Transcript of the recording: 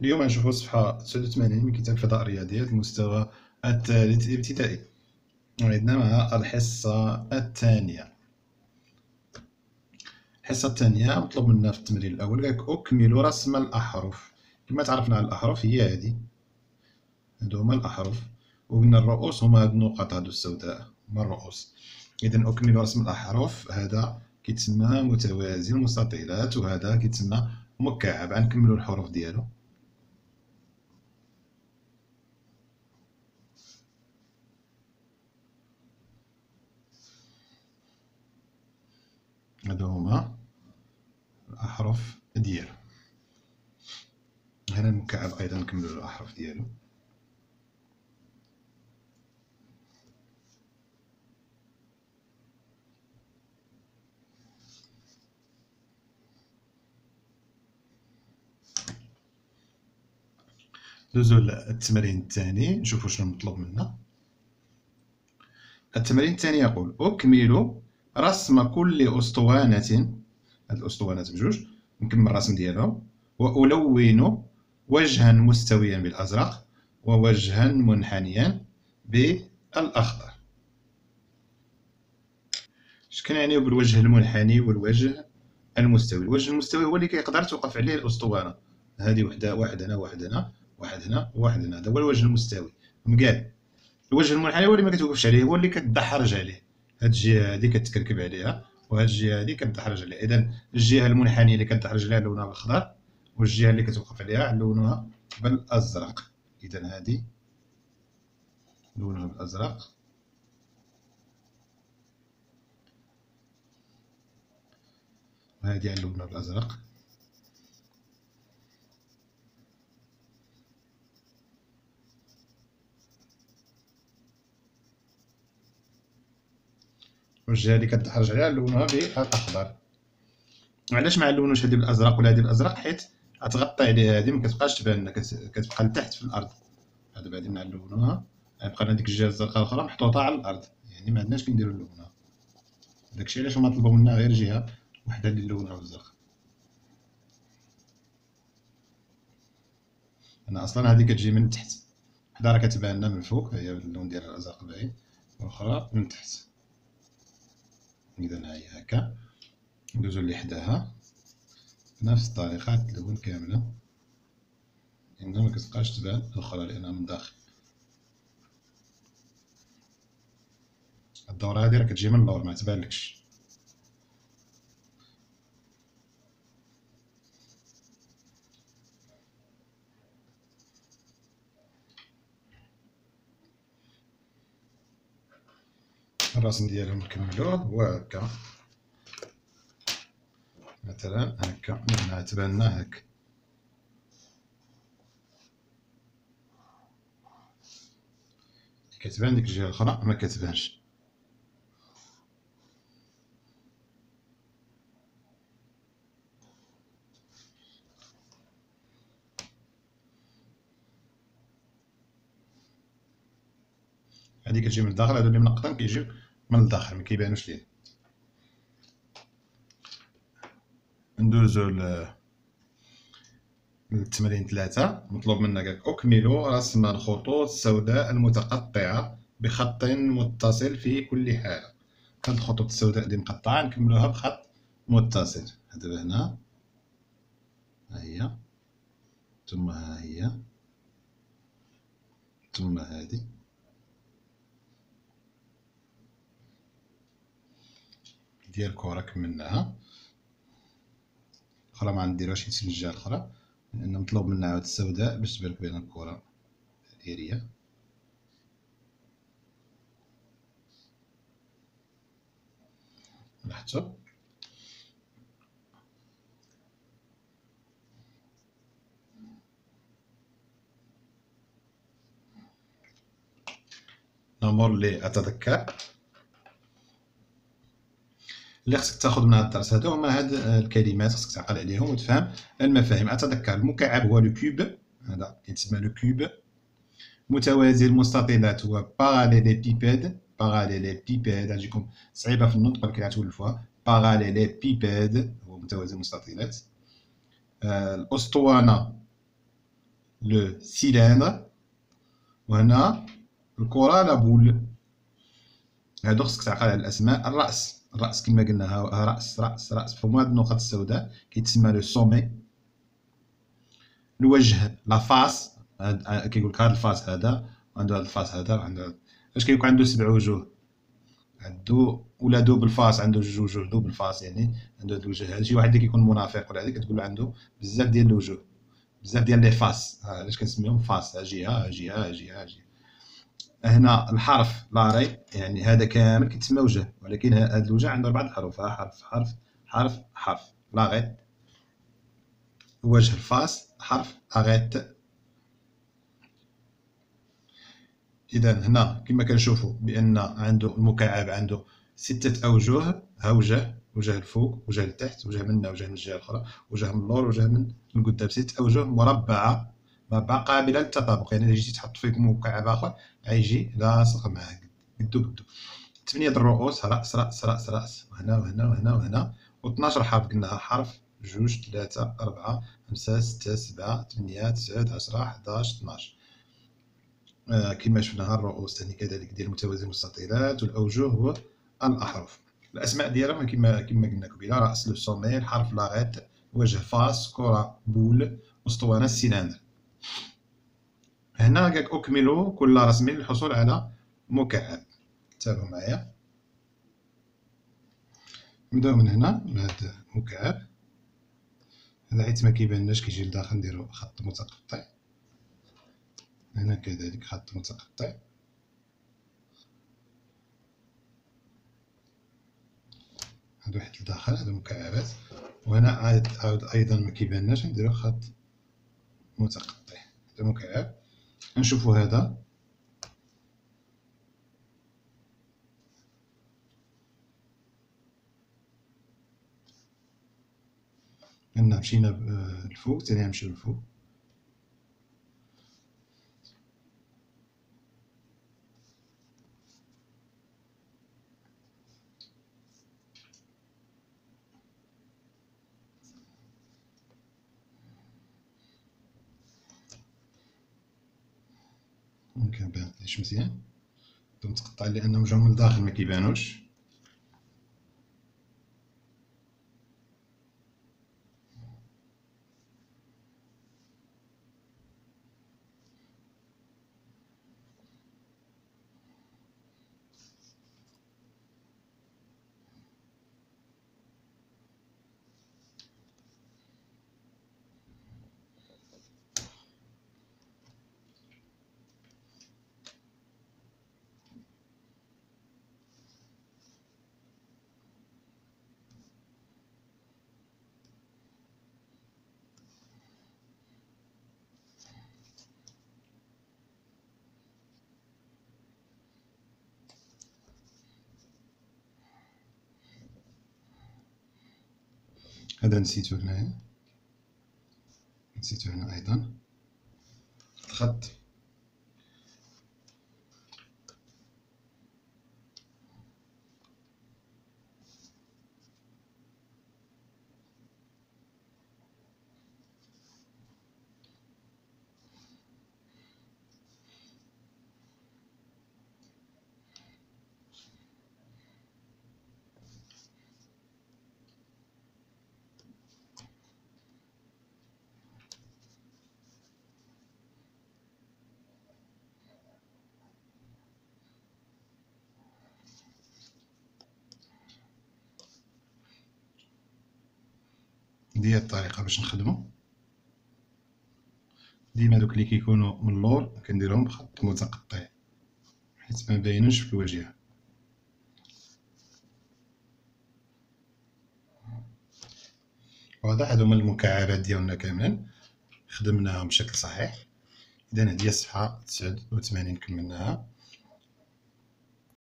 اليوم غنشوفو الصفحة 86 من كتاب فضاء الرياضيات المستوى الثالث الابتدائي. عندنا مع الحصة الثانية. الحصة الثانية مطلوب منا في التمرين الأول أكمل رسم الأحرف. كما تعرفنا على الأحرف هي هذه، هادو هما الأحرف، وقلنا الرؤوس هما هاد النقط هادو السوداء هما الرؤوس. إذا أكمل رسم الأحرف، هذا كيتسمى متوازي المستطيلات وهذا كيتسمى مكعب. غنكملو الحروف ديالو. هادو هما الأحرف ديالو. هنا المكعب أيضا نكملو الأحرف ديالو. ندوزو للتمرين الثاني نشوفو شنو مطلوب منا. التمرين الثاني يقول أكمل رسم كل أسطوانة، هاد الأسطوانات بجوج نكمل الرسم ديالهم، وألون وجها مستويا بالأزرق ووجها منحنيا بالأخضر. اش كنعنيو بالوجه المنحني والوجه المستوي؟ الوجه المستوي هو اللي كيقدر توقف عليه الأسطوانة، هادي وحدنا، هذا هو الوجه المستوي مكال. الوجه المنحني هو اللي ما كتوقفش عليه، هو اللي كتدحرج عليه، هاد الجهه هادي كتكركب عليها وهاد الجهه هادي كتدحرج عليها. اذا الجهه المنحنيه اللي كتدحرج عليها لونها بالخضر، والجهه اللي كتوقف عليها لونها بالازرق. اذا هادي لونها بالازرق، هادي لونها بالازرق، والجهه اللي كتحرج عليها لونها بالاخضر. علاش ما علونوش هذه بالازرق ولا هذه بالازرق؟ حيت غتغطي عليها هذه، ما كتبقاش تبان لنا، كتبقى لتحت في الارض. دابا هذه نعلونوها، غيبقى لنا ديك الجهه الزرقاء الاخرى محطوطه على الارض، يعني ما عندناش كنديرو نلونها. داكشي علاش هما طلبوا منا غير جهه وحده اللي نلونها بالزرق. انا اصلا هذه كتجي من تحت، وحده راه كتبان لنا من فوق هي اللون ديالها الازرق باين، والاخرى من تحت. إذا هاي هكا ندوزو اللي حداها بنفس الطريقة، تلون كاملة لأنها مكتبقاش تبان الأخرى لأنها من داخل. الدورة هادي راه كتجي من اللور متبانلكش. الرسم ديالهم نكملوه وهكا، مثلا هكا من هنا تبان لنا هكا. كتبان ديك الجهة الأخرى ما كتبانش. هادي كتجي من الداخل، هادو اللي منقطين كيجيو من الداخل ما كيبانوش ليه. ندوزو للتمرين 3. مطلوب منا أكمل رسم الخطوط السوداء المتقطعة بخط متصل في كل حالة. هاد الخطوط السوداء اللي مقطعة نكملوها بخط متصل. دابا هنا ها هي، ثم ها هي، ثم هادي. ديال الكره كملناها، اخرى ما غنديروهاش حيت الجهه الاخرى لان مطلوب منا عاود السوداء باش تبان بين الكره دايريه. لاحظتوا نمر لي اتذكر اللي خصك تاخذ من هذا الدرس، هادو هما هاد الكلمات خصك تعقل عليهم وتفهم المفاهيم. اتذكر المكعب هو لو كوب، هذا كيتسمى لو كوب. متوازي المستطيلات هو باراليليبيبيد، باراليليبيبيد غتجيكم صعيبه في النطق ولكن غتولفوها، باراليليبيبيد هو متوازي المستطيلات. الاسطوانه لو سيلاندر، وهنا الكرة لابول. هادو خصك تعقل على الأسماء. الرأس، الرأس كما قلنا ها رأس رأس رأس فوق هاد النقط السوداء كيتسمى لو سومي. الوجه لافاس، كيقولك هاد الفاس هذا عندو هاد الفاس هذا عندو، اش كيكون عندو 7 وجوه، عندو ولا دوبل فاس، عندو 2 وجوه دوبل فاس، يعني عندو هاد الوجه هذا. شي واحد اللي كيكون منافق ولا هذيك كتقول عندو بزاف ديال الوجوه، بزاف ديال لي فاس، علاش كنسميهم فاس، جهه جهه جهه جهه. هنا الحرف لاري، يعني هذا كامل كيتسمى وجه، ولكن هاد الوجه عنده 4 حروف، حرف حرف حرف حرف. لاغيت وجه الفاس، حرف اغيت. اذا هنا كما كنشوفوا بان عنده المكعب عنده 6 اوجه، ها وجه، وجه الفوق، وجه لتحت، وجه منا، وجه من الجهه الاخرى، وجه من اللور، وجه من القدام. 6 اوجه مربعه، مربعه قابله للتطابق، يعني الا جيتي تحط فيك مكعب اخر غيجي لاصق معاك قدو قدو. 8 الرؤوس، راس راس راس راس، وهنا وهنا وهنا وهنا. و12 حرف قلناها، حرف 2 3 4 5 6 7 8 9 10 11 12. كما شفنا الرؤوس ثاني كذلك ديال متوازي المستطيلات، والاوجه هو الاحرف. الاسماء ديالهم كما قلنا قبيله، راس لو سومي، الحرف لاغيت، وجه فاس، كره بول، اسطوانه سيلاندر. هنا كاك اكمل كل رسم للحصول على مكعب. تابعوا معايا، نبداو من هنا من هذا المكعب هذا، حيت ما كيبانناش كيجي لداخل، نديرو خط متقطع. هنا كذلك خط متقطع، هادو واحد لداخل، هادو مكعبات. وهنا عاود ايضا ما كيبانناش، نديرو خط متقطع. هذا مكعب، نشوفو هذا هنا. مشينا الفوق، تاني نمشيو للفوق. ممكن بان ليش مزيان متقطع، لأنه وجهو من الداخل ما كيبانوش. هذا نسيتو هنايا، نسيتو هنا أيضا الخط. هذه الطريقه باش نخدمو. ديما دوك اللي كيكونوا من اللور كنديرهم بخط متقطع حيت ما باينوش في الواجهه. واضح، هادو هما المكعبات ديالنا كاملين خدمناهم بشكل صحيح. اذا هذه الصفحه 89 كملناها.